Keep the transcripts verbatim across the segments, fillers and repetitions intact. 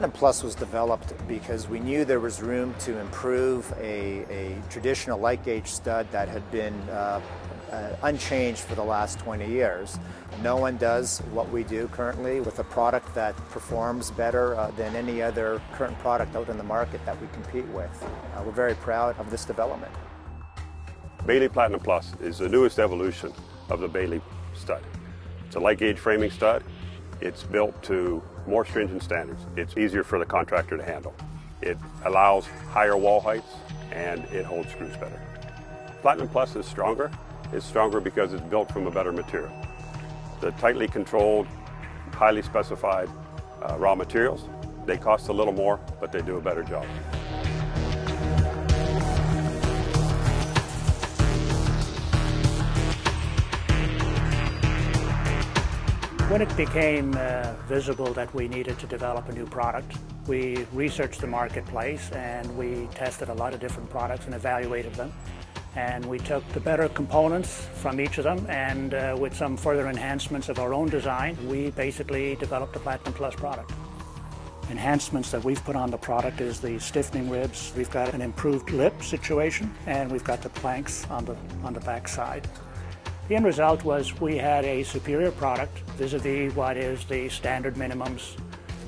Platinum Plus was developed because we knew there was room to improve a, a traditional light gauge stud that had been uh, uh, unchanged for the last twenty years. No one does what we do currently with a product that performs better uh, than any other current product out in the market that we compete with. Uh, we're very proud of this development. Bailey Platinum Plus is the newest evolution of the Bailey stud. It's a light gauge framing stud. It's built to more stringent standards. It's easier for the contractor to handle. It allows higher wall heights and it holds screws better. Platinum Plus is stronger. It's stronger because it's built from a better material. The tightly controlled, highly specified uh, raw materials, they cost a little more, but they do a better job. When it became uh, visible that we needed to develop a new product, we researched the marketplace and we tested a lot of different products and evaluated them. And we took the better components from each of them, and uh, with some further enhancements of our own design, we basically developed the Platinum Plus product. Enhancements that we've put on the product is the stiffening ribs. We've got an improved lip situation, and we've got the planks on the, on the back side. The end result was we had a superior product vis-a-vis what is the standard minimums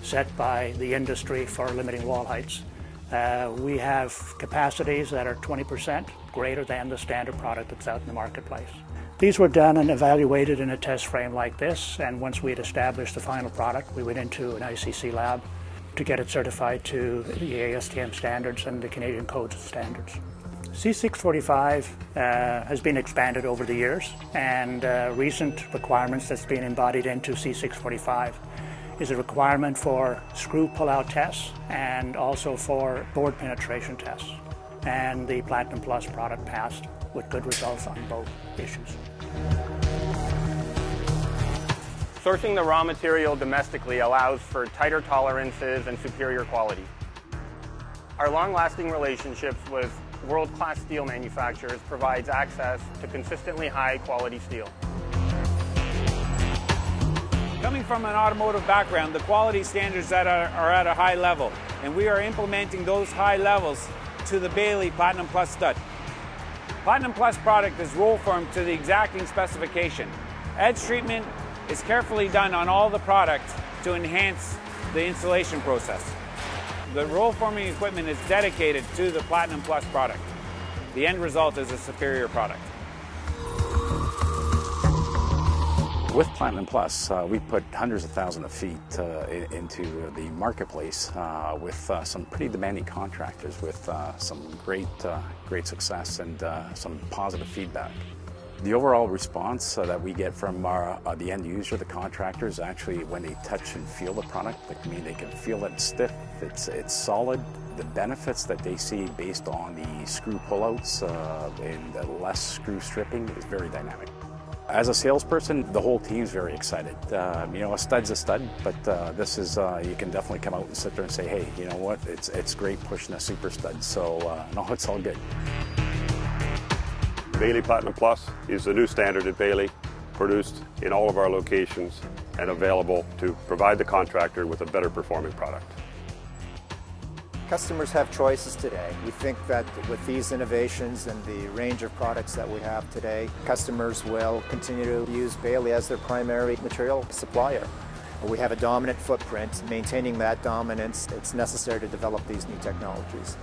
set by the industry for limiting wall heights. Uh, we have capacities that are twenty percent greater than the standard product that's out in the marketplace. These were done and evaluated in a test frame like this, and once we had established the final product, we went into an I C C lab to get it certified to the A S T M standards and the Canadian Codes standards. C six forty-five uh, has been expanded over the years, and uh, recent requirements that's been embodied into C six forty-five is a requirement for screw pull-out tests and also for board penetration tests. And the Platinum Plus product passed with good results on both issues. Sourcing the raw material domestically allows for tighter tolerances and superior quality. Our long-lasting relationships with world-class steel manufacturers provides access to consistently high-quality steel. Coming from an automotive background, the quality standards that are, are at a high level, and we are implementing those high levels to the Bailey Platinum Plus stud. Platinum Plus product is roll formed to the exacting specification. Edge treatment is carefully done on all the products to enhance the installation process. The roll forming equipment is dedicated to the Platinum Plus product. The end result is a superior product. With Platinum Plus, uh, we put hundreds of thousands of feet uh, into the marketplace uh, with uh, some pretty demanding contractors, with uh, some great, uh, great success and uh, some positive feedback. The overall response uh, that we get from our, uh, the end user, the contractors, actually when they touch and feel the product, I mean, they can feel it stiff, it's, it's solid. The benefits that they see based on the screw pullouts uh, and the less screw stripping is very dynamic. As a salesperson, the whole team's very excited. Uh, you know, a stud's a stud, but uh, this is, uh, you can definitely come out and sit there and say, hey, you know what, it's, it's great pushing a super stud, so uh, no, it's all good. Bailey Platinum Plus is the new standard at Bailey, produced in all of our locations and available to provide the contractor with a better performing product. Customers have choices today. We think that with these innovations and the range of products that we have today, customers will continue to use Bailey as their primary material supplier. We have a dominant footprint. Maintaining that dominance, it's necessary to develop these new technologies.